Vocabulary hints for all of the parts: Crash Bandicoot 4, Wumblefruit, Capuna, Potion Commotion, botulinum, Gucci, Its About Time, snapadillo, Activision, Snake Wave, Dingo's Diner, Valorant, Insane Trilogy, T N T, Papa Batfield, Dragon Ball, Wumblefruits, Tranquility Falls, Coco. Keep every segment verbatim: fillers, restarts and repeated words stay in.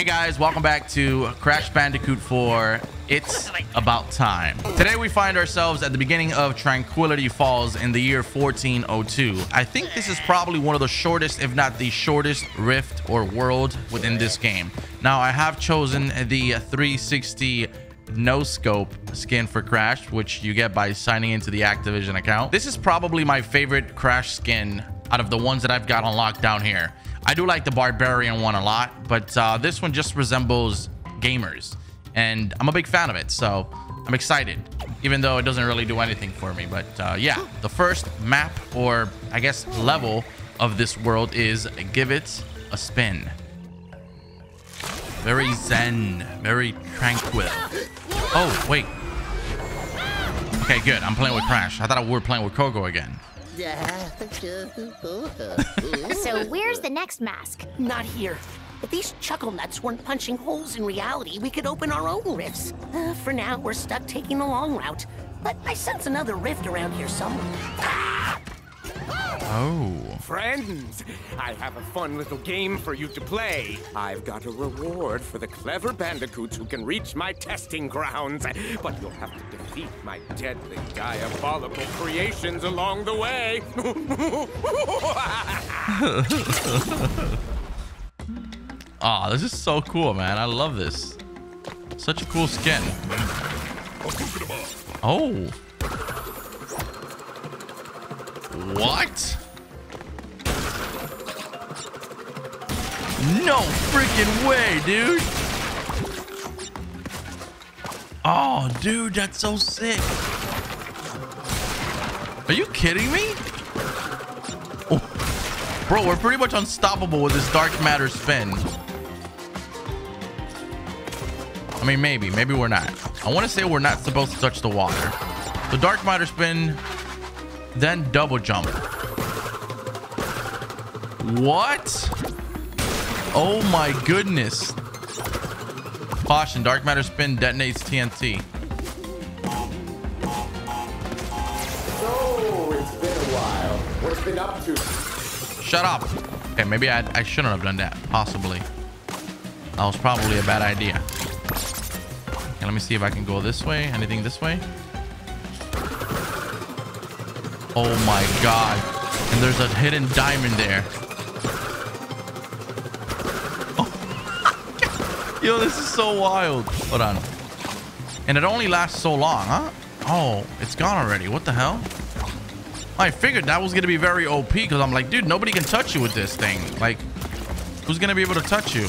Hey guys, welcome back to Crash Bandicoot four. It's about time. Today we find ourselves at the beginning of Tranquility Falls in the year fourteen oh two. I think this is probably one of the shortest, if not the shortest, rift or world within this game. Now I have chosen the three sixty no scope skin for Crash, which you get by signing into the Activision account. This is probably my favorite Crash skin out of the ones that I've got on lock down here. I do like the Barbarian one a lot, but uh, this one just resembles gamers, and I'm a big fan of it, so I'm excited, even though it doesn't really do anything for me. But uh, yeah, the first map, or I guess level, of this world is Give It a Spin. Very zen, very tranquil. Oh, wait. Okay, good. I'm playing with Crash. I thought we were playing with Coco again. So where's the next mask? Not here. If these chuckle nuts weren't punching holes in reality, we could open our own rifts. Uh, for now, we're stuck taking the long route. But I sense another rift around here somewhere. Ah! Oh. Friends, I have a fun little game for you to play. I've got a reward for the clever bandicoots who can reach my testing grounds. But you'll have to defeat my deadly, diabolical creations along the way. Aw, oh, this is so cool, man. I love this. Such a cool skin. Oh. What? No freaking way, dude. Oh, dude, that's so sick. Are you kidding me? Oh. Bro, we're pretty much unstoppable with this dark matter spin. I mean, maybe. Maybe we're not. I want to say we're not supposed to touch the water. The dark matter spin... then double jump. What? Oh my goodness. Caution, dark matter spin detonates T N T. So it's been a while. What's been up to? Shut up. Okay, maybe I, I shouldn't have done that. Possibly. That was probably a bad idea. Okay, let me see if I can go this way. Anything this way? Oh my god. And there's a hidden diamond there. Oh. Yo, this is so wild. Hold on. And it only lasts so long, huh? Oh, it's gone already. What the hell? I figured that was going to be very O P because I'm like, dude, nobody can touch you with this thing. Like, who's going to be able to touch you?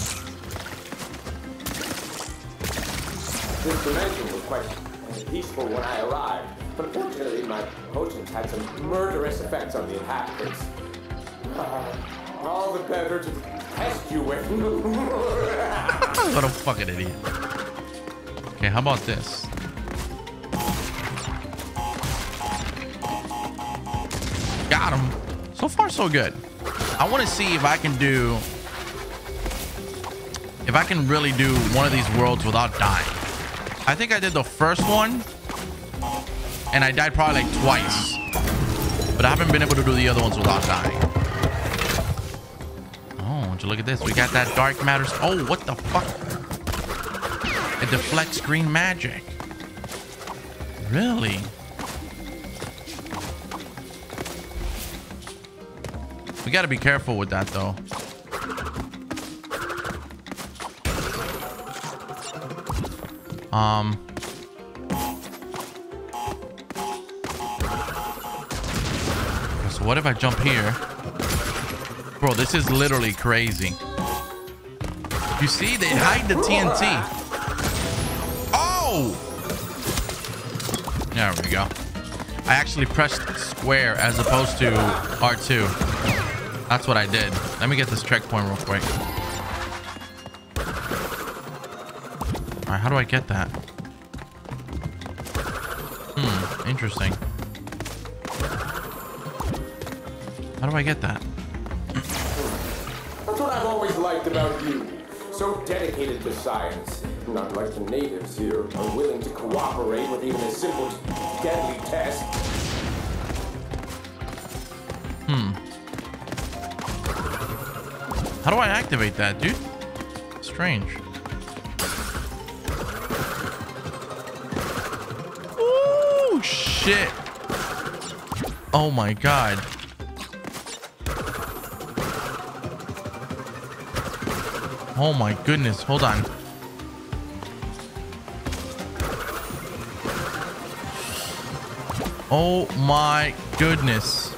This dimension was quite peaceful when I arrived. But unfortunately, my potions had some murderous effects on the inhabitants. Uh, all the better to test you with. What a fucking idiot. Okay, how about this? Got him. So far, so good. I want to see if I can do... if I can really do one of these worlds without dying. I think I did the first one. And I died probably like twice. But I haven't been able to do the other ones without dying. Oh, would you look at this? We got that dark matter. Oh, what the fuck? It deflects green magic. Really? We got to be careful with that, though. Um... What if I jump here? Bro, this is literally crazy. You see, they hide the T N T. Oh! There we go. I actually pressed square as opposed to R two. That's what I did. Let me get this checkpoint real quick. All right, how do I get that? Hmm, interesting. How do I get that? That's what I've always liked about you. So dedicated to science. Not like the natives here are willing to cooperate with even a simple deadly test. Hmm. How do I activate that, dude? It's strange. Ooh, shit. Oh my god. Oh my goodness, hold on. Oh my goodness.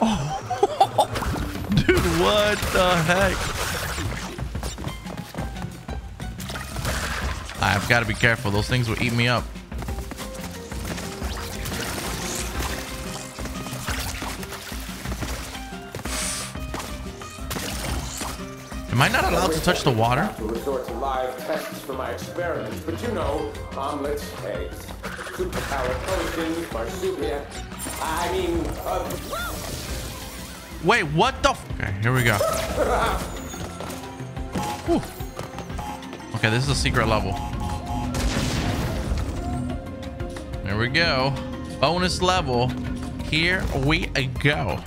Oh, dude, what the heck? I've got to be careful. Those things will eat me up. Am I not allowed to touch the water? I resort to live tests for my experiments, but you know, omelets, eggs, superpower potions, marsupial. I mean, uh... wait, what the? F okay, here we go. Whew. Okay, this is a secret level. There we go. Bonus level. Here we go.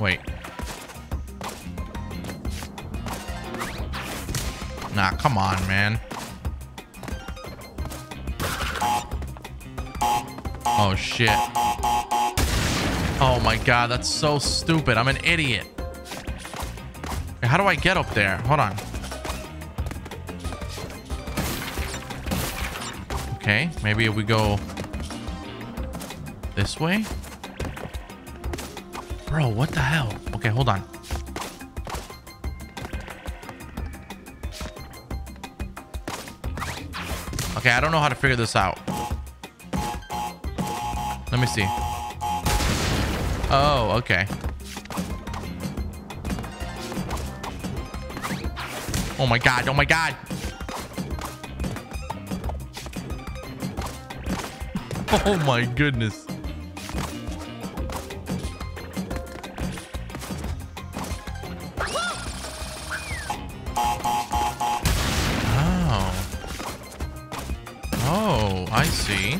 Wait. Nah, come on, man. Oh, shit. Oh, my God. That's so stupid. I'm an idiot. How do I get up there? Hold on. Okay. Maybe if we go this way. Bro, what the hell? Okay, hold on. Okay, I don't know how to figure this out. Let me see. Oh, okay. Oh my god, oh my god. Oh my goodness. I see.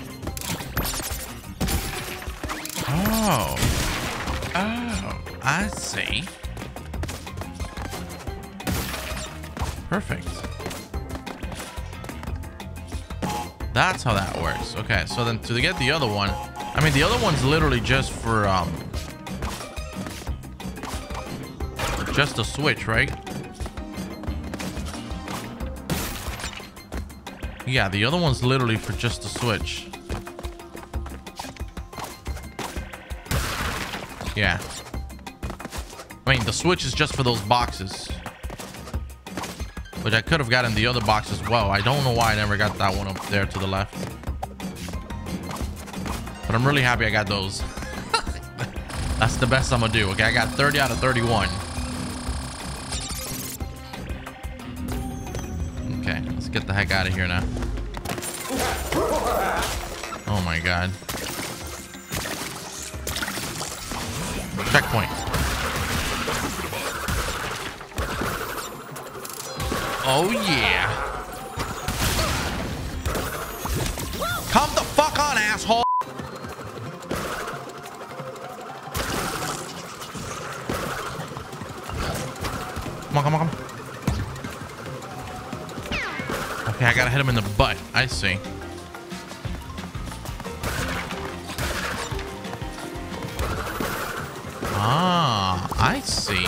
Oh. Oh, I see. Perfect. That's how that works. Okay, so then to get the other one, I mean, the other one's literally just for, um, just a switch, right? Yeah, the other one's literally for just a switch. Yeah. I mean, the switch is just for those boxes. Which I could have gotten the other box as well. I don't know why I never got that one up there to the left. But I'm really happy I got those. That's the best I'm gonna do. Okay, I got thirty out of thirty-one. Get the heck out of here now. Oh my god. Checkpoint. Oh yeah. Come the fuck on, asshole. Come on, come on, come on. Okay, I gotta hit him in the butt. I see. Ah, I see.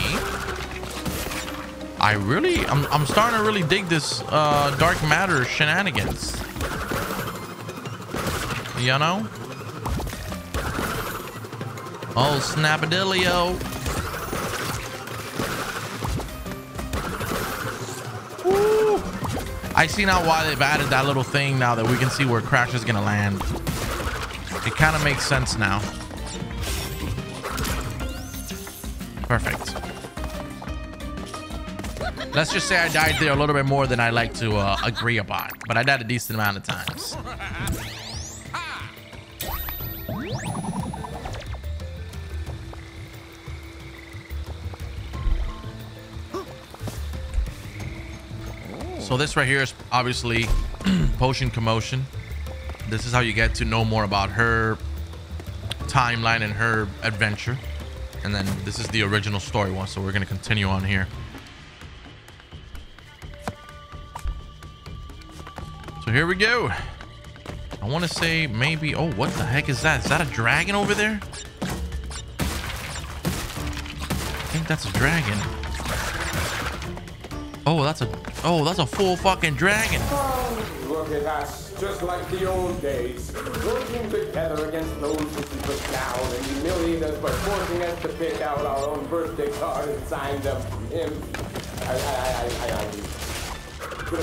I really, I'm, I'm starting to really dig this uh, dark matter shenanigans. You know? Oh, snapadillo. I see now why they've added that little thing now that we can see where Crash is gonna land. It kind of makes sense now. Perfect. Let's just say I died there a little bit more than I like to uh, agree upon, but I died a decent amount of times. So this right here is obviously Potion Commotion. This is how you get to know more about her, timeline and her adventure. And then this is the original story one, so we're going to continue on here. So here we go. I want to say maybe... Oh, what the heck is that? Is that a dragon over there? I think that's a dragon. Oh, that's a... Oh, that's a full fucking dragon. Oh, look at us. Just like the old days. Working together against those who keep us down and humiliate us by forcing us to pick out our own birthday card and sign them. Him. I... I... I... I... I... I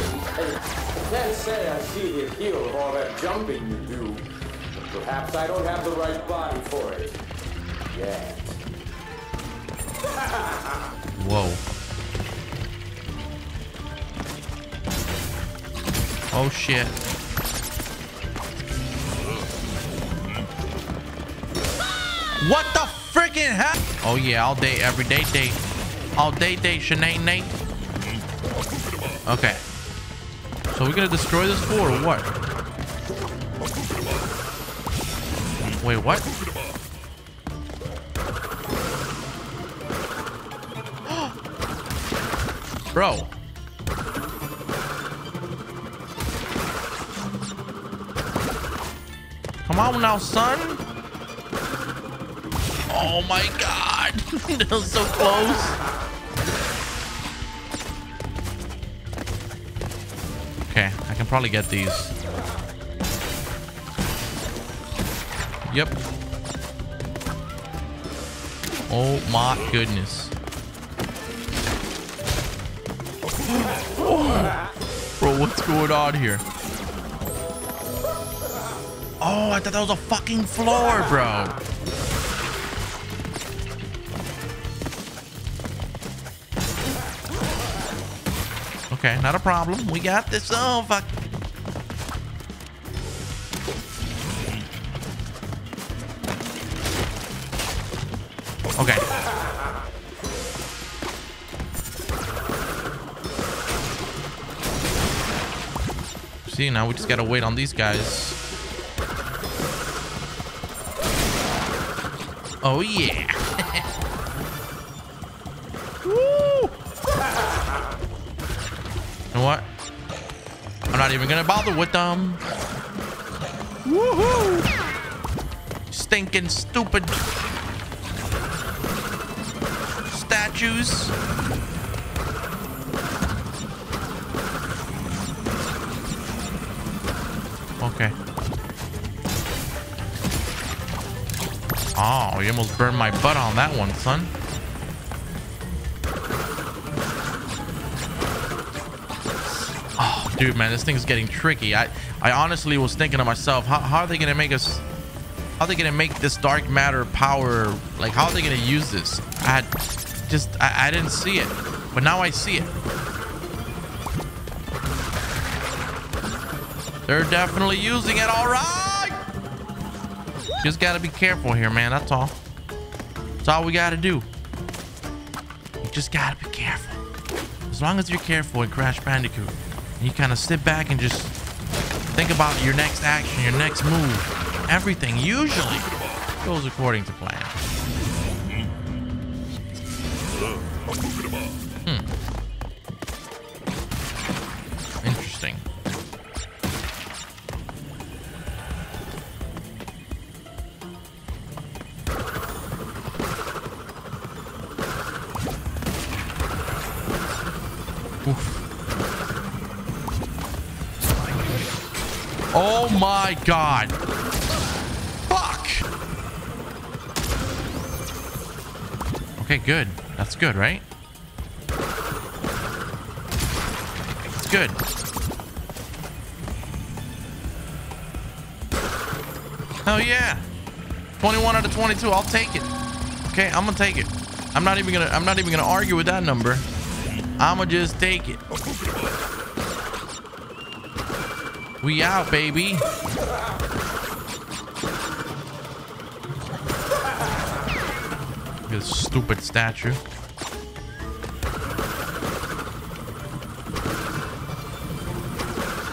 can't say I see the appeal of all that jumping you do. Perhaps I don't have the right body for it. Yeah. Whoa. Oh shit. What the freaking heck? Oh yeah, all day, every day, day. All day, day, Shanae, Nate. Okay. So we're gonna destroy this floor or what? Wait, what? Bro. Come on now, son. Oh my god. That was so close. Okay, I can probably get these. Yep. Oh my goodness. Oh. Bro, what's going on here? Oh, I thought that was a fucking floor, bro. Okay, not a problem. We got this. Oh, fuck. Okay. See, now we just gotta wait on these guys. Oh, yeah. What? I'm not even gonna bother with them. Woohoo! Stinking stupid statues. Okay. Oh, you almost burned my butt on that one, son. Dude, man, this thing's getting tricky. I, I honestly was thinking to myself, how, how are they gonna make us? How are they gonna make this dark matter power? Like, how are they gonna use this? I just, I, I didn't see it, but now I see it. They're definitely using it, all right. Just gotta be careful here, man. That's all. That's all we gotta do. You just gotta be careful. As long as you're careful in Crash Bandicoot. You kind of sit back and just think about your next action, your next move. Everything usually goes according to plan. Hmm. Interesting. Oof. Oh my god. Fuck. Okay, good. That's good, right? That's good. Hell yeah. twenty-one out of twenty-two. I'll take it. Okay, I'm gonna take it. I'm not even gonna I'm not even gonna argue with that number. I'ma just take it. We out, baby. This stupid statue.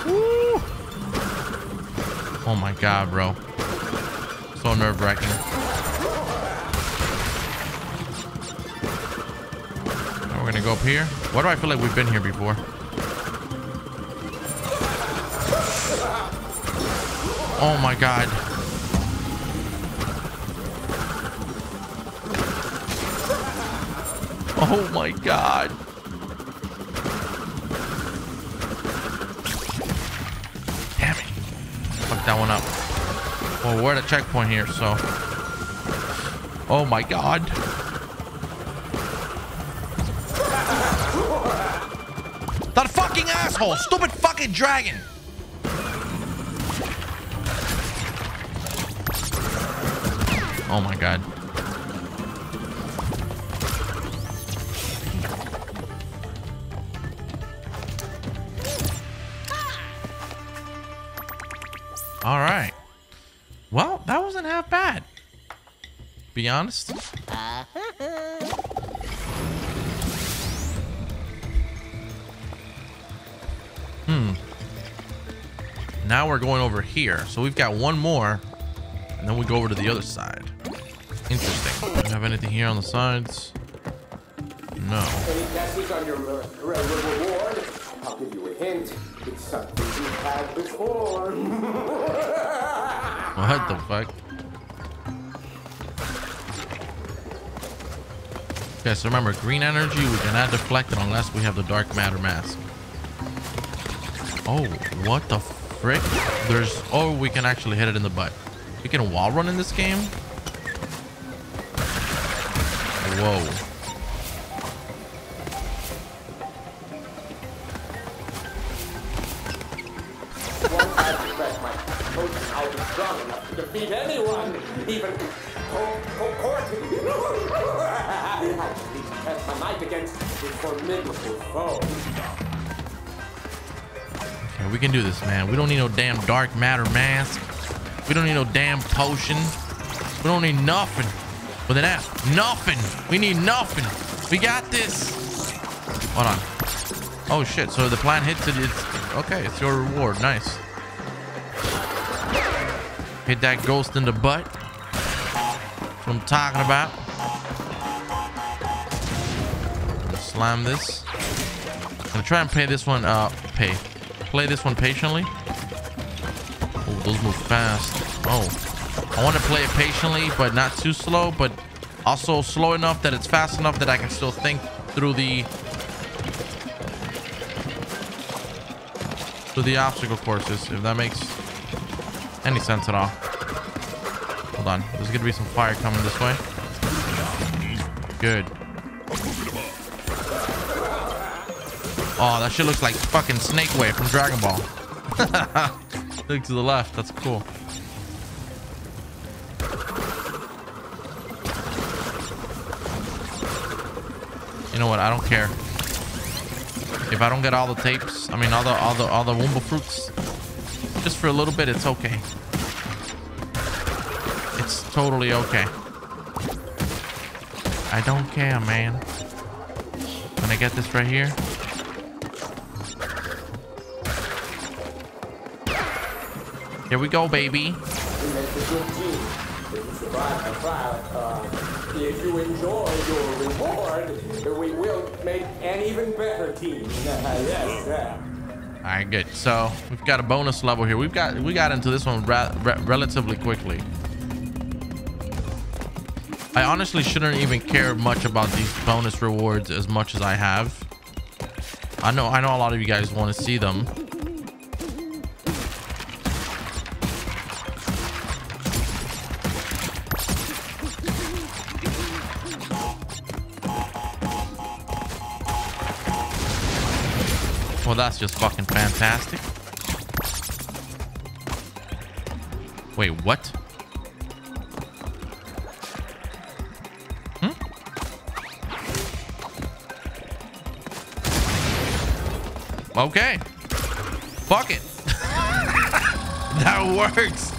Woo. Oh my god, bro. so nerve-wracking. Now we're gonna go up here. Why do I feel like we've been here before? Oh my god. Oh my god. Damn it. Fuck that one up. Well, we're at a checkpoint here, so. Oh my god. That fucking asshole! Stupid fucking dragon! Oh my god. All right. Well, that wasn't half bad. Be honest. Hmm. Now we're going over here. So we've got one more. And then we go over to the other side. Interesting. Do we have anything here on the sides? No. Any guesses on your reward? I'll give you a hint. It's something you had before. What the fuck? Okay, so remember, green energy, we cannot deflect it unless we have the dark matter mask. Oh, what the frick? There's... Oh, we can actually hit it in the butt. We can wall run in this game? Whoa. Beat anyone, even I test my might against this formidable foe. Okay, we can do this, man. We don't need no damn dark matter mask. We don't need no damn potion. We don't need nothing. With an ass, nothing. We need nothing. We got this. Hold on. Oh shit! So the plan hits it. It's okay. It's your reward. Nice. Hit that ghost in the butt. That's what I'm talking about. I'm gonna slam this. I'm gonna try and play this one uh pay. Play this one patiently. Oh, those move fast. Oh. I wanna play it patiently, but not too slow, but also slow enough that it's fast enough that I can still think through the through the obstacle courses, if that makes any sense at all. Hold on. There's gonna be some fire coming this way. Good. Oh, that shit looks like fucking Snake Wave from Dragon Ball. Look to the left. That's cool. You know what? I don't care. If I don't get all the tapes, I mean all the all the all the Wumblefruits. Just for a little bit, it's okay. It's totally okay. I don't care, man. Can I get this right here? Here we go, baby. If you enjoy your reward, we will make an even better team. Yes, sir. All right, good. So we've got a bonus level here. We've got we got into this one ra ra relatively quickly. I honestly shouldn't even care much about these bonus rewards as much as I have. I know I know a lot of you guys want to see them. Well, that's just fucking fantastic. Wait, what? Hmm? Okay. Fuck it. That works.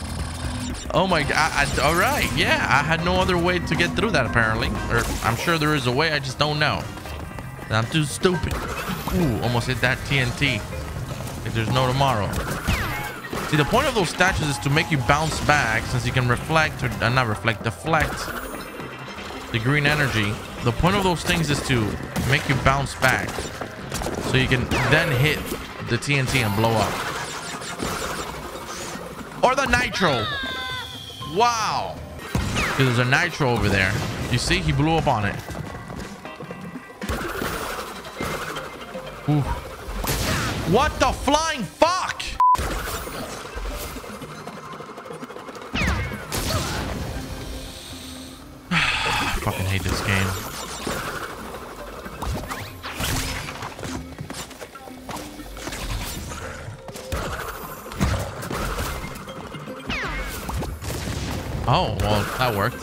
Oh my god. I, I, all right. Yeah, I had no other way to get through that apparently. Or I'm sure there is a way. I just don't know. I'm too stupid. Ooh, almost hit that T N T. If there's no tomorrow. See, the point of those statues is to make you bounce back, since you can reflect or uh, not reflect, deflect the green energy. The point of those things is to make you bounce back, so you can then hit the T N T and blow up, or the nitro. Wow, there's a nitro over there. You see, he blew up on it. Ooh. What the flying fuck? I fucking hate this game. Oh, well, that worked.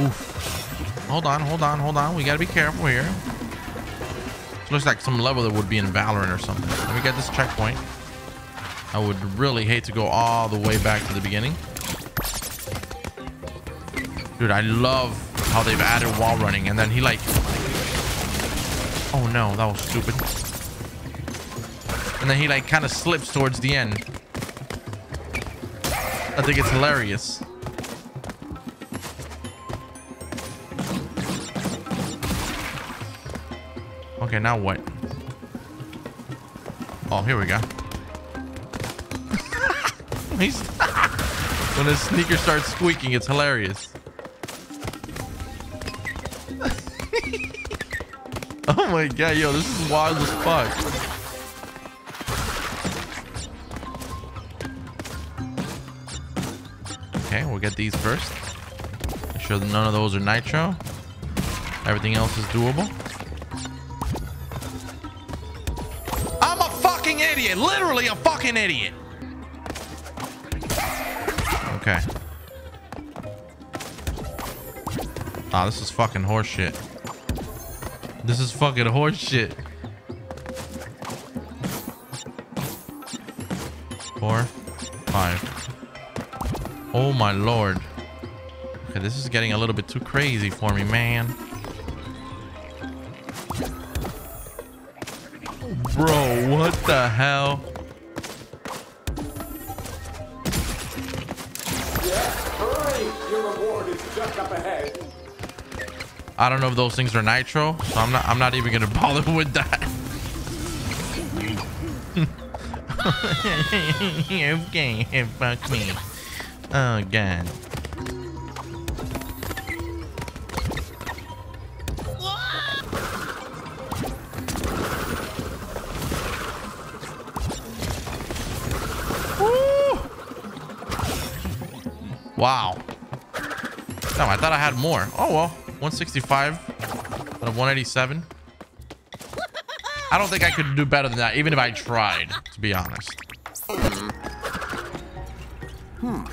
Oof. Hold on, hold on, hold on. We gotta be careful here. This looks like some level that would be in Valorant or something. Let me get this checkpoint. I would really hate to go all the way back to the beginning. Dude, I love how they've added wall running, and then he like... Oh no, that was stupid. And then he like kind of slips towards the end. I think it's hilarious. Okay, now what? Oh, here we go. He's when his sneaker starts squeaking, it's hilarious. Oh my god, yo, this is wild as fuck. Okay, we'll get these first. Make sure that none of those are nitro. Everything else is doable. I'm a fucking idiot. Literally a fucking idiot. Okay. Ah, this is fucking horse shit. This is fucking horse shit. Four, five. Oh my lord. Okay, this is getting a little bit too crazy for me, man. Bro, what the hell? Yes, hurry. Your reward is just up ahead. I don't know if those things are nitro, so I'm not I'm not even gonna bother with that. Okay, fuck me. Oh god. Woo! Wow. Damn, I thought I had more. Oh well. one sixty-five out of one eighty-seven. I don't think I could do better than that, even if I tried, to be honest. Hmm.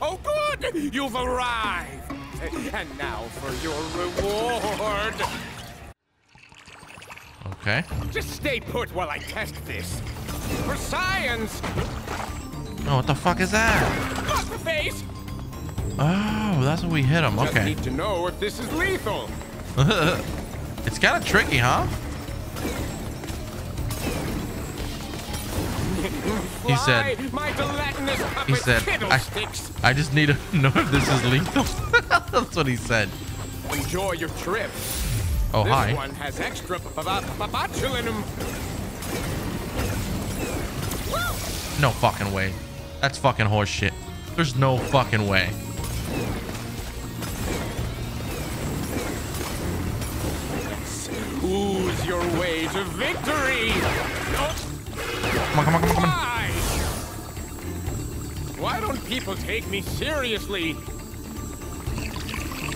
Oh good, you've arrived, and now for your reward. Okay, just stay put while I test this for science. Oh, what the fuck is that? Got the face. Oh, that's when we hit him. Okay, just need to know if this is lethal. It's kind of tricky, huh? He said, he said, I, I just need to know if this is lethal. That's what he said. Enjoy your trip. Oh, this hi. One has extra botulinum. No fucking way. That's fucking horse shit. There's no fucking way. Let's ooze your way to victory. Oh. Come on, come on, come on, come on. Why don't people take me seriously?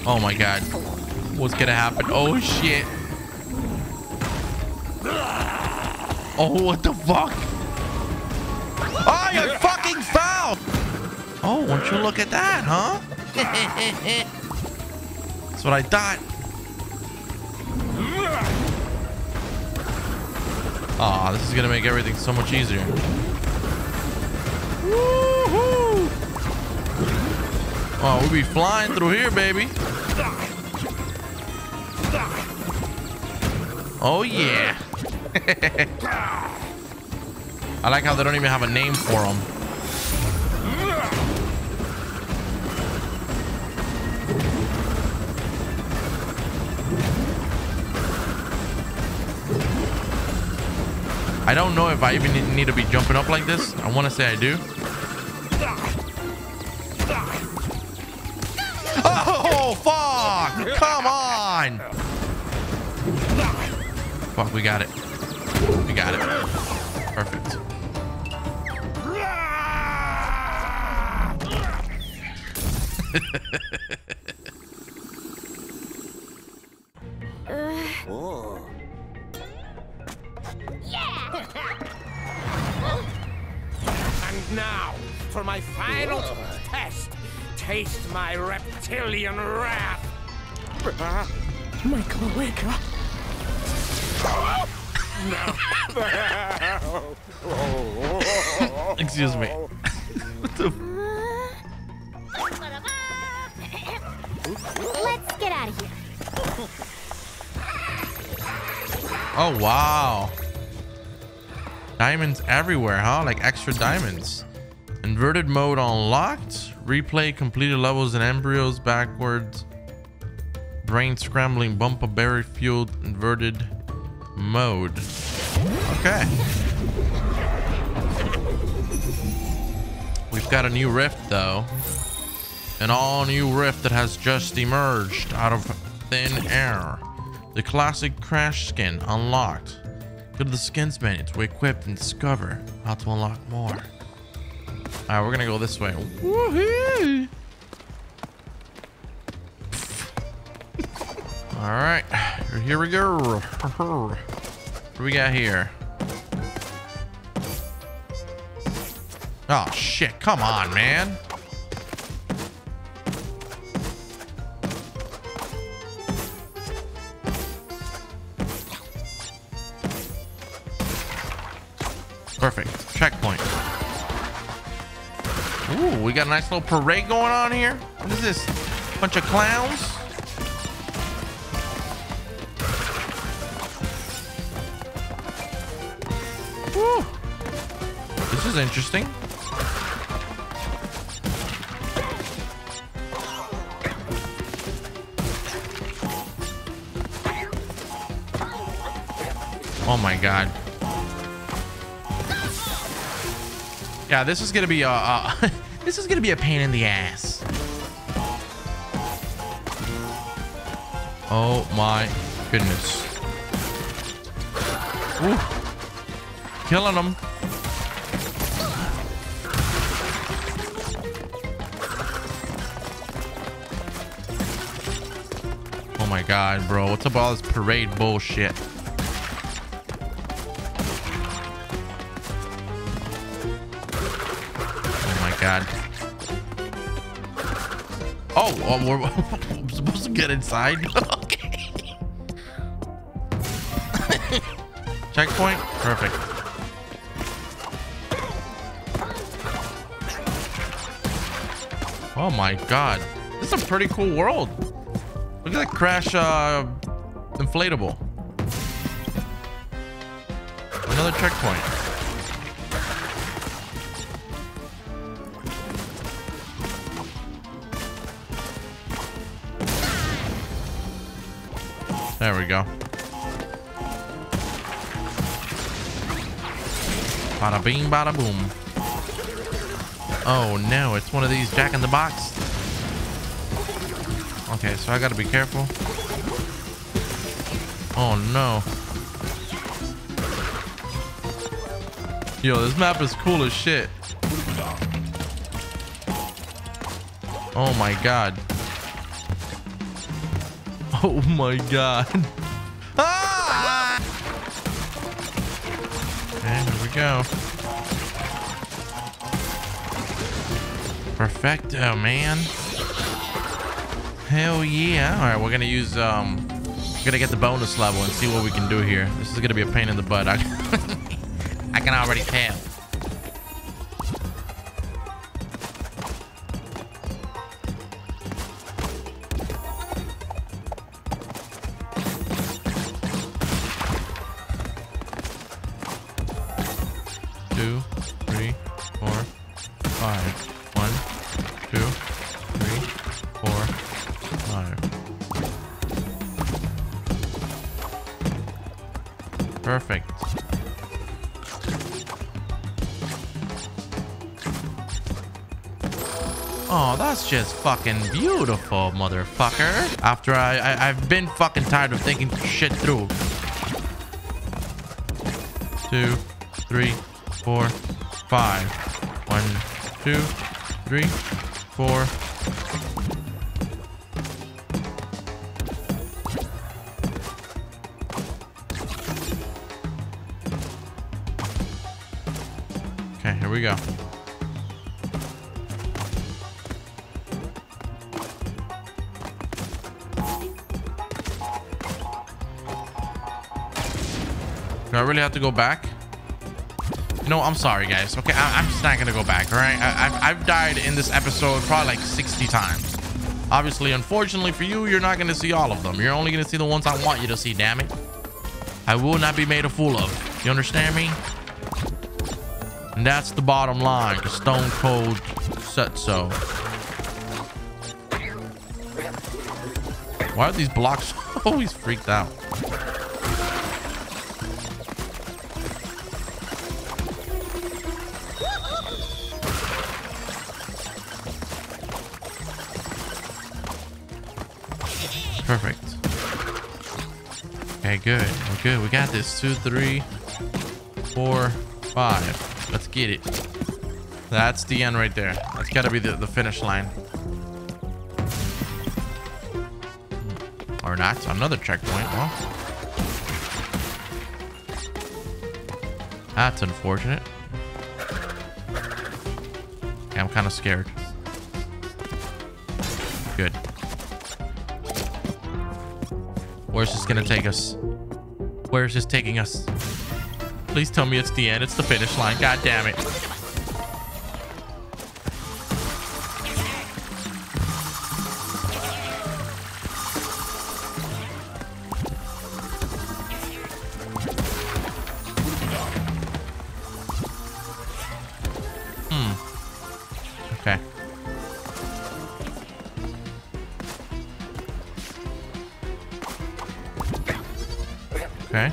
Oh my god. What's gonna happen? Oh shit. Oh, what the fuck? Oh, you fucking foul! Oh, won't you look at that, huh? That's what I thought. Aw, oh, this is gonna make everything so much easier. Woohoo! Oh, we'll be flying through here, baby. Oh, yeah. I like how they don't even have a name for them. I don't know if I even need to be jumping up like this. I want to say I do. Oh, fuck! Come on! Fuck, we got it. We got it. Perfect. Oh. Yeah. And now for my final oh. test. Taste my reptilian wrath. Uh, Michael, wake up. No. Excuse me. What the f Let's get out of here. Oh, wow. Diamonds everywhere, huh? Like extra diamonds. Inverted mode unlocked. Replay completed levels and embryos backwards. Brain scrambling bumper berry fueled inverted mode. Okay. We've got a new rift though. An all new rift that has just emerged out of thin air. The classic Crash skin unlocked. Go to the skins menu to equip and discover how to unlock more. Alright, we're gonna go this way. Woohoo! Alright, here we go. What do we got here? Oh shit, come on, man. Perfect. Checkpoint. Ooh, we got a nice little parade going on here. What is this? Bunch of clowns? Woo. This is interesting. Oh my god. Yeah, this is gonna be a uh, uh, this is gonna be a pain in the ass. Oh my goodness! Ooh. Killing them. Oh my god, bro! What's up with all this parade bullshit? God. Oh, oh we're, I'm supposed to get inside. Okay. Checkpoint. Perfect. Oh my god. This is a pretty cool world. Look at that Crash uh, inflatable. Another checkpoint. There we go. Bada bing, bada boom. Oh no, it's one of these Jack in the Box. Okay, so I gotta be careful. Oh no. Yo, this map is cool as shit. Oh my god. Oh my god. Ah! And here we go. Perfecto, man. Hell yeah. Alright, we're gonna use um we're gonna get the bonus level and see what we can do here. This is gonna be a pain in the butt. I I can already tell. two, three, four, five. One, two, three, four, five. Perfect. Oh, that's just fucking beautiful, motherfucker. After I, I I've been fucking tired of thinking shit through. Two, three, four, five. One, two, three, four. Okay, here we go. Do I really have to go back? No, I'm sorry, guys. Okay, I I'm just not gonna go back. All right, I I've, I've died in this episode probably like sixty times. Obviously, unfortunately for you, you're not gonna see all of them. You're only gonna see the ones I want you to see. Damn it! I will not be made a fool of. You understand me? And that's the bottom line. The Stone Cold said so. Why are these blocks always freaked out? Perfect. Okay, good. We're good. We got this. Two, three, four, five. Let's get it. That's the end right there. That's got to be the, the finish line. Or not. Another checkpoint. Well, that's unfortunate. Okay, I'm kind of scared. Good. Where's this gonna take us? Where is this taking us? Please tell me it's the end. It's the finish line. God damn it. Hmm. Okay. Okay.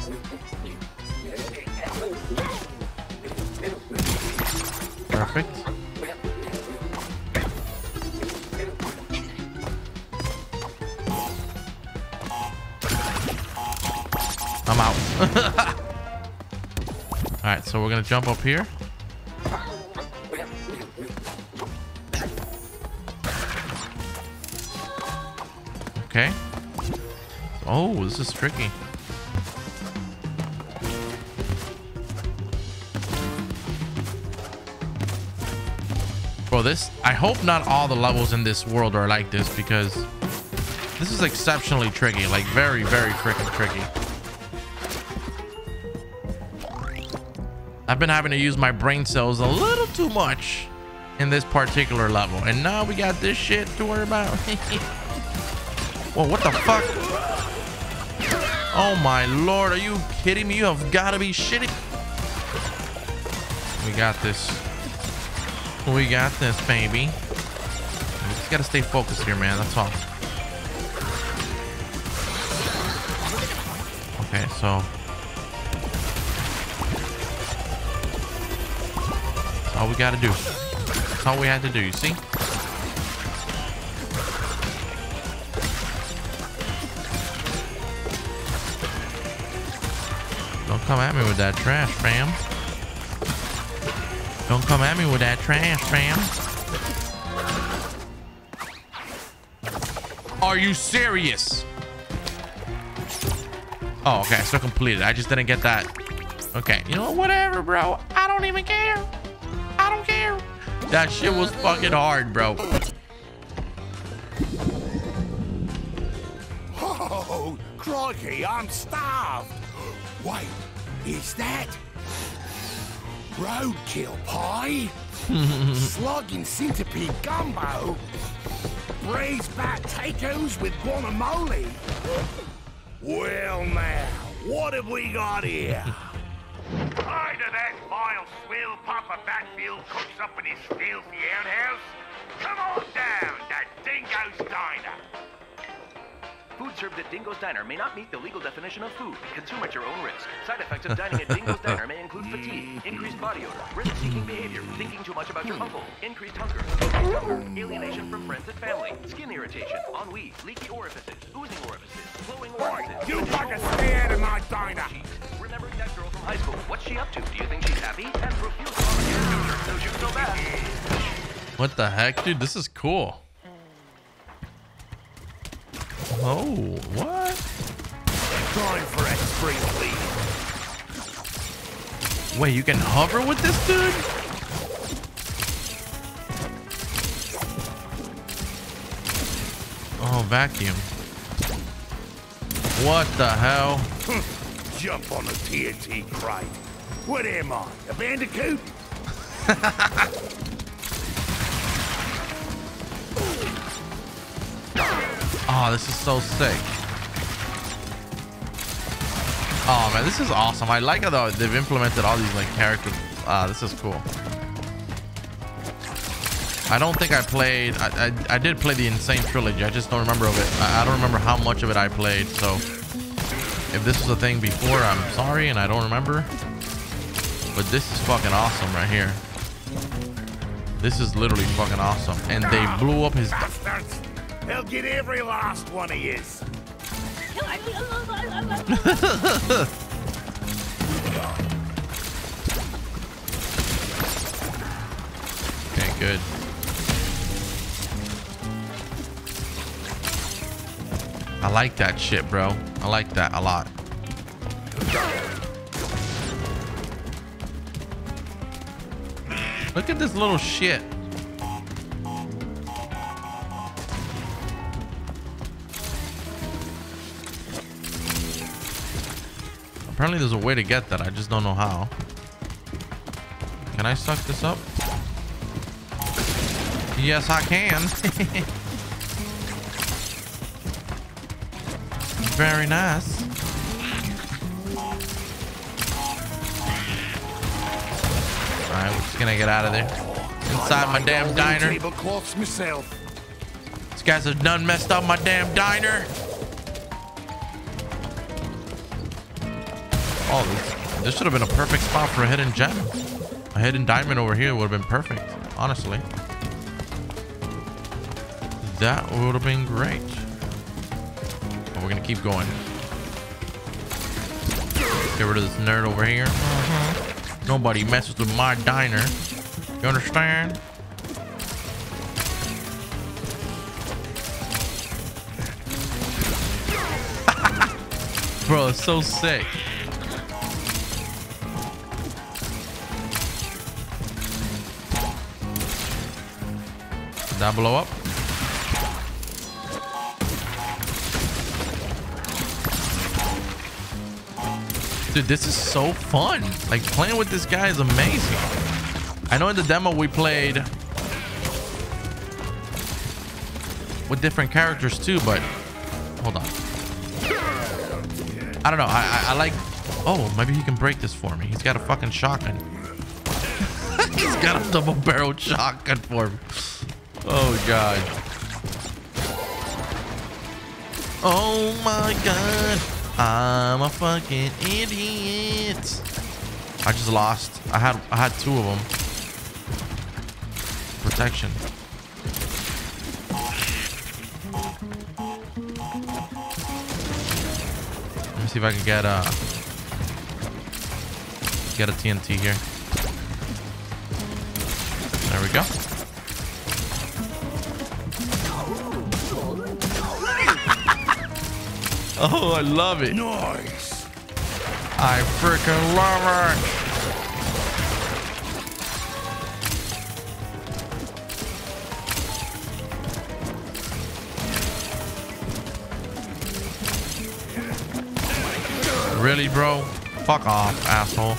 Perfect. I'm out. All right, so we're gonna jump up here. Okay. Oh, this is tricky. Bro, this, I hope not all the levels in this world are like this, because this is exceptionally tricky, like very, very freaking tricky. I've been having to use my brain cells a little too much in this particular level, and now we got this shit to worry about. Whoa, what the fuck? Oh my lord, are you kidding me? You have got to be shitty. We got this. We got this, baby. We just gotta stay focused here, man. That's all. Okay, so that's all we gotta do. That's all we had to do, you see? Don't come at me with that trash, fam. Don't come at me with that trash, fam. Are you serious? Oh, okay. I still completed. I just didn't get that. Okay. You know, whatever, bro. I don't even care. I don't care. That shit was fucking hard, bro. Oh, crikey. I'm starved. Wait, is that... roadkill pie, slogging centipede gumbo, braised back tacos with guacamole. Well now, what have we got here? Hi to that Spoiled swill Papa Batfield cooks up in his filthy outhouse? Come on down to Dingo's Diner! Food served at Dingo's Diner may not meet the legal definition of food. Consume at your own risk. Side effects of dining at Dingo's Diner may include fatigue, increased body odor, risk-seeking behavior, thinking too much about your uncle, increased hunger, hunger, alienation from friends and family, skin irritation, ennui, leaky orifices, oozing orifices, flowing orifices. You fucking stay out of my diner! Remembering that girl from high school. What's she up to? Do you think she's happy? And profuse commentary. So shoot so bad. What the heck, dude? This is cool. Oh, what? Time for a spring lead. Wait, you can hover with this dude? Oh, vacuum. What the hell? Jump on a T N T crate. What am I, a bandicoot? Oh, this is so sick. Oh man, this is awesome. I like how they've implemented all these like characters. Ah, this is cool. I don't think I played. I, I I did play the Insane Trilogy. I just don't remember of it. I, I don't remember how much of it I played. So if this was a thing before, I'm sorry and I don't remember. But this is fucking awesome right here. This is literally fucking awesome. And they blew up his. They'll get every last one of yous. Okay, good. I like that shit, bro. I like that a lot. Look at this little shit. Apparently there's a way to get that. I just don't know how. Can I suck this up? Yes, I can. Very nice. All right, we're just gonna get out of there. Inside my damn diner. These guys have done messed up my damn diner. Oh, this, this should have been a perfect spot for a hidden gem. A hidden diamond over here would have been perfect, honestly. That would have been great. But we're going to keep going. Get rid of this nerd over here. Mm-hmm. Nobody messes with my diner. You understand? Bro, it's so sick. That blow up. Dude, this is so fun. Like playing with this guy is amazing. I know in the demo we played with different characters too, but hold on. I don't know. I, I, I like. Oh, maybe he can break this for me. He's got a fucking shotgun. He's got a double-barreled shotgun for me. Oh god. Oh my god. I'm a fucking idiot. I just lost. I had I had two of them. Protection. Let me see if I can get a get a T N T here. There we go. Oh, I love it. Nice. I freaking love her. Really, bro? Fuck off, asshole.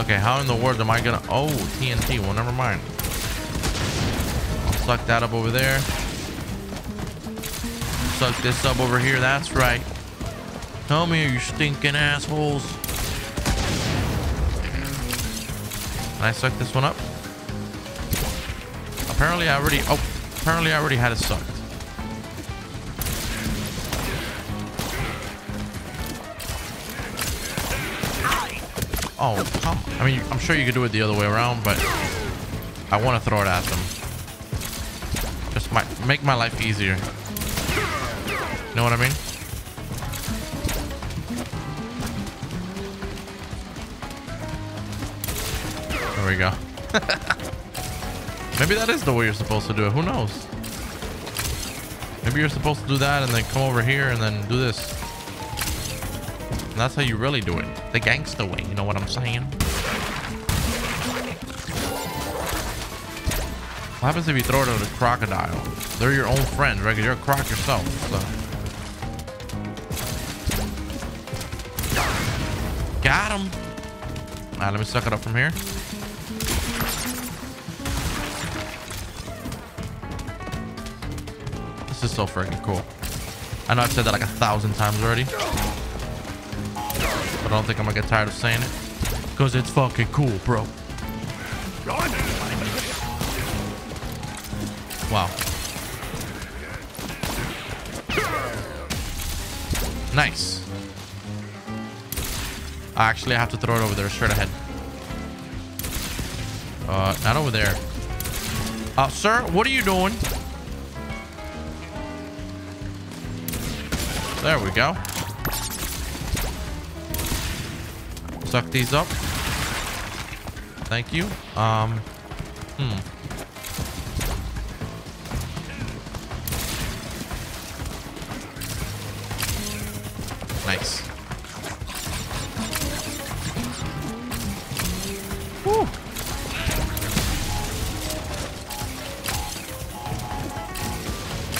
Okay, how in the world am I gonna... Oh, T N T. Well, never mind. I'll suck that up over there. Suck this up over here. That's right. Come here, you stinking assholes. Can I suck this one up? Apparently I already... Oh, apparently I already had it sucked. Oh, come on. I mean, I'm sure you could do it the other way around, but I want to throw it at them. Just my, make my life easier. You know what I mean? There we go. Maybe that is the way you're supposed to do it. Who knows? Maybe you're supposed to do that and then come over here and then do this. And that's how you really do it. The gangster way. You know what I'm saying? What happens if you throw it at a crocodile? They're your own friend, right? Because you're a croc yourself. So. Got him. All right, let me suck it up from here. This is so freaking cool. I know I've said that like a thousand times already. But I don't think I'm gonna get tired of saying it. Because it's fucking cool, bro. Wow. Nice. Actually, I have to throw it over there, straight ahead. Uh, not over there. Uh, sir, what are you doing? There we go. Suck these up. Thank you. Um, hmm. Nice. Woo.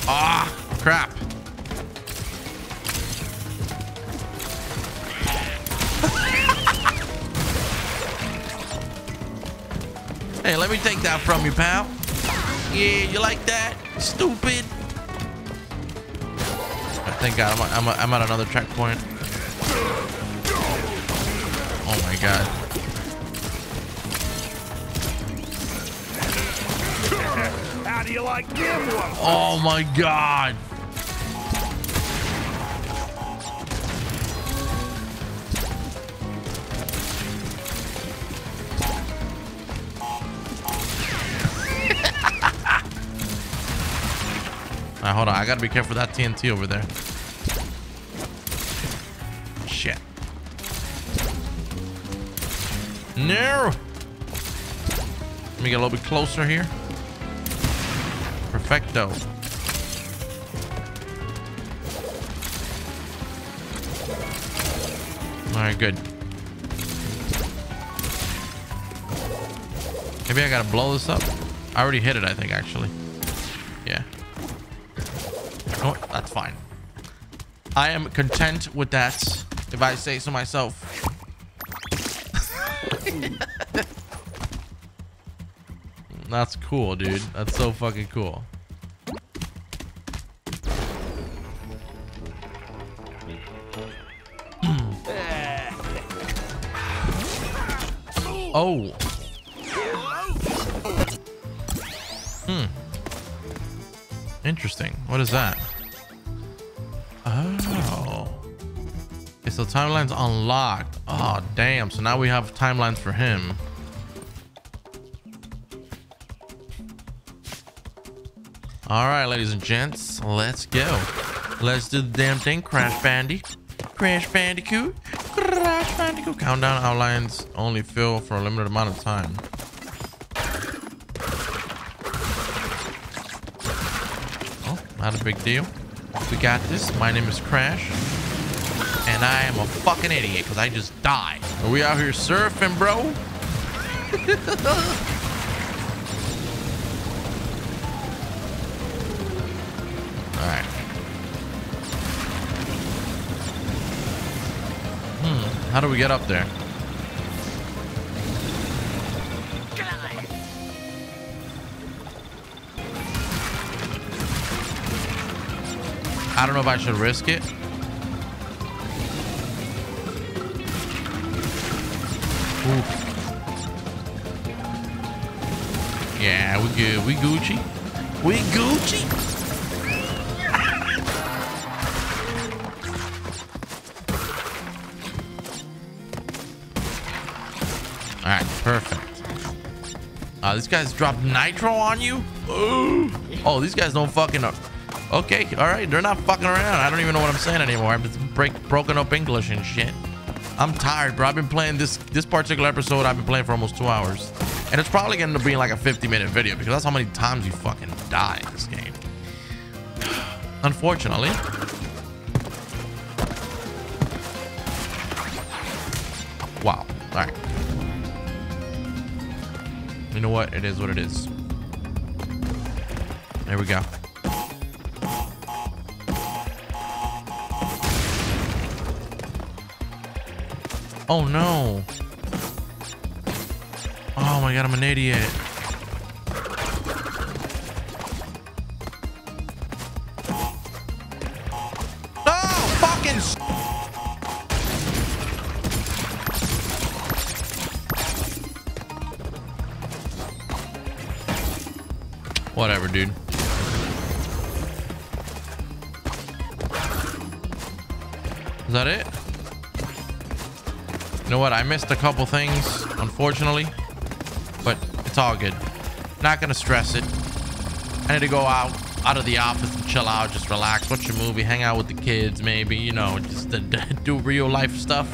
Ah, crap. Hey, let me take that from you, pal. Yeah, you like that? Stupid. Thank God, I'm, I'm, I'm at another checkpoint. Oh my God. How do you like them? Oh my God. All right, hold on. I gotta be careful with that T N T over there. Shit. No. Let me get a little bit closer here. Perfecto. All right, good. Maybe I gotta blow this up. I already hit it, I think, actually. Yeah. Oh, that's fine. I am content with that, if I say so myself. That's cool, dude. That's so fucking cool. Oh. Hmm. Interesting. What is that? Oh. Okay, so timeline's unlocked. Oh, damn. So now we have timelines for him. All right, ladies and gents, let's go. Let's do the damn thing. Crash Bandy. Crash Bandicoot. Crash Bandicoot. Countdown outlines only fill for a limited amount of time. Oh, not a big deal. We got this. My name is Crash. And I am a fucking idiot because I just died. Are we out here surfing, bro? Alright. Hmm. How do we get up there? I don't know if I should risk it. Oops. Yeah, we good. We Gucci. We Gucci. All right, perfect. Uh, these guys dropped nitro on you. Ooh. Oh, these guys don't fucking up. Okay, all right, they're not fucking around. I don't even know what I'm saying anymore. I'm just break broken up English and shit. I'm tired, bro. I've been playing this this particular episode. I've been playing for almost two hours, and it's probably gonna be like a fifty minute video because that's how many times you fucking die in this game. Unfortunately. Wow. All right. You know what? It is what it is. There we go. Oh no. Oh my god, I'm an idiot. No, fucking sh Whatever, dude. Is that it? You know what? I missed a couple things, unfortunately, but it's all good. Not going to stress it. I need to go out, out of the office and chill out, just relax, watch a movie, hang out with the kids, maybe, you know, just to, to do real life stuff.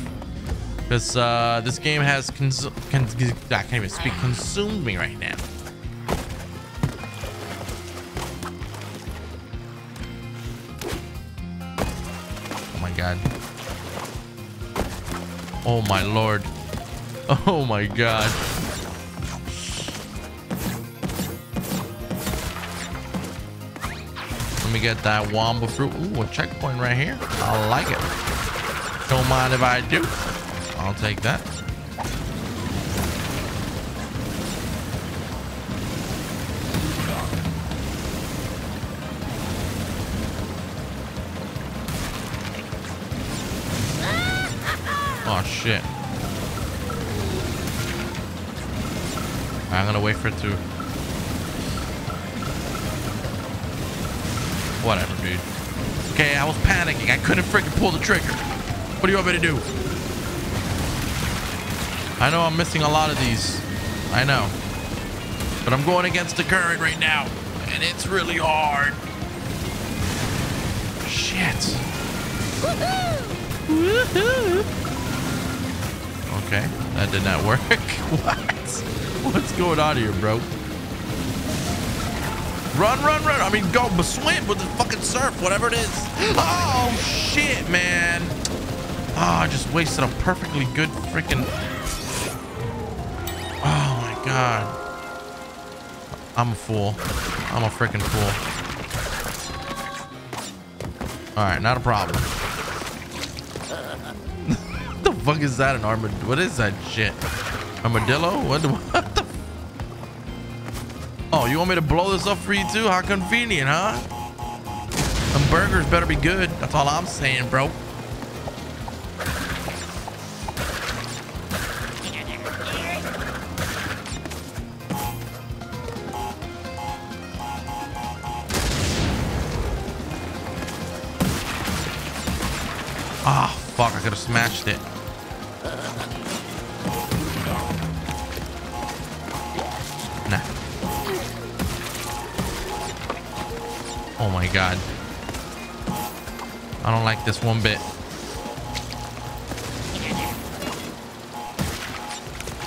Because uh, this game has cons cons I can't even speak, consumed me right now. Oh my God. Oh my lord. Oh my god. Let me get that Wumblefruit. Ooh, a checkpoint right here. I like it. Don't mind if I do. I'll take that. Oh shit. I'm gonna wait for it to whatever, dude. Okay, I was panicking. I couldn't freaking pull the trigger. What do you want me to do? I know I'm missing a lot of these. I know. But I'm going against the current right now. And it's really hard. Shit. Woohoo! Woohoo! Okay, that did not work. What? What's going on here, bro? Run, run, run. I mean, go swim with the fucking surf, whatever it is. Oh, shit, man. Oh, I just wasted a perfectly good freaking... Oh, my God. I'm a fool. I'm a freaking fool. All right, not a problem. Fuck is that? An armad? What is that shit? Armadillo? What? What the? Oh, you want me to blow this up for you too? How convenient, huh? Some burgers better be good. That's all I'm saying, bro. Ah, oh, fuck! I could have smashed it. Oh my god. I don't like this one bit.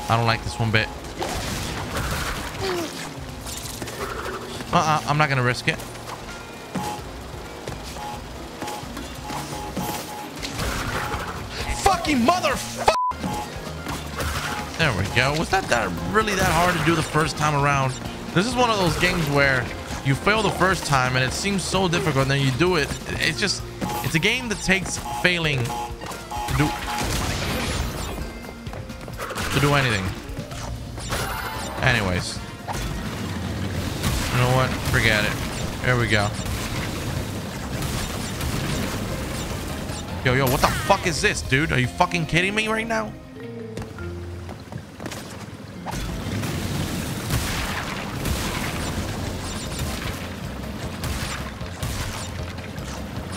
I don't like this one bit. Uh-uh, I'm not gonna risk it. Fucking motherfucker! There we go. Was that, that really that hard to do the first time around? This is one of those games where you fail the first time and it seems so difficult, and then you do it. It's just, it's a game that takes failing to do, to do anything. Anyways. You know what? Forget it. Here we go. Yo, yo, what the fuck is this, dude? Are you fucking kidding me right now?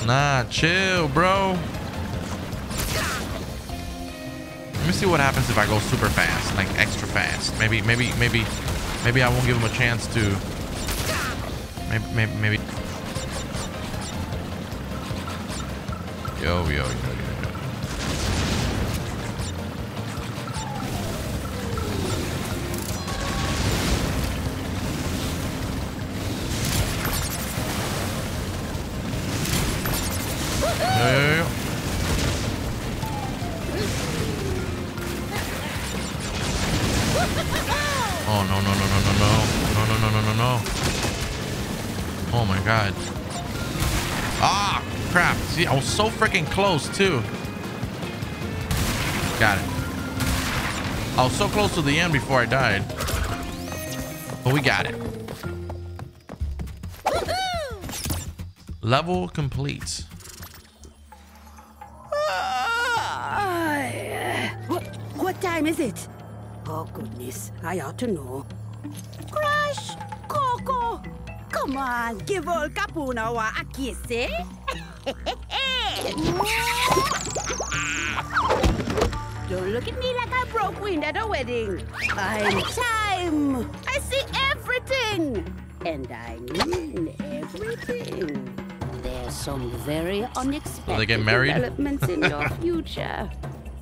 Nah, chill, bro. Let me see what happens if I go super fast, like extra fast. Maybe, maybe, maybe, maybe I won't give him a chance to. Maybe, maybe, maybe. Yo, yo, yo, yo. I was so freaking close too. Got it. I was so close to the end before I died, but we got it. Level complete. What, what time is it? Oh goodness, I ought to know. Crash, Coco, come on, give old Capuna a kiss, eh? Don't look at me like I broke wind at a wedding. I'm time. I see everything. And I mean everything. There's some very unexpected developments in your future.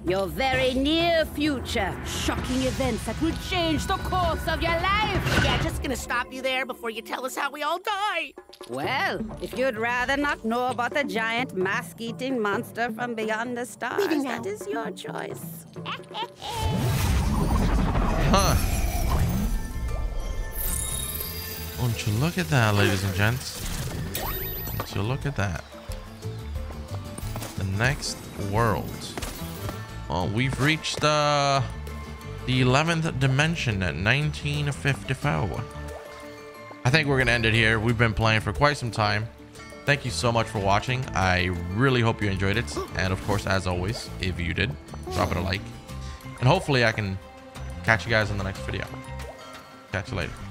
Your very near future. Shocking events that will change the course of your life. Yeah, just gonna stop you there before you tell us how we all die. Well, if you'd rather not know about the giant mask-eating monster from beyond the stars, that is your choice. Huh. Won't you look at that, ladies and gents? Won't you look at that? The next world. Oh, we've reached uh, the eleventh dimension at nineteen fifty-four. I think we're going to end it here. We've been playing for quite some time. Thank you so much for watching. I really hope you enjoyed it. And of course, as always, if you did, drop it a like. And hopefully I can catch you guys in the next video. Catch you later.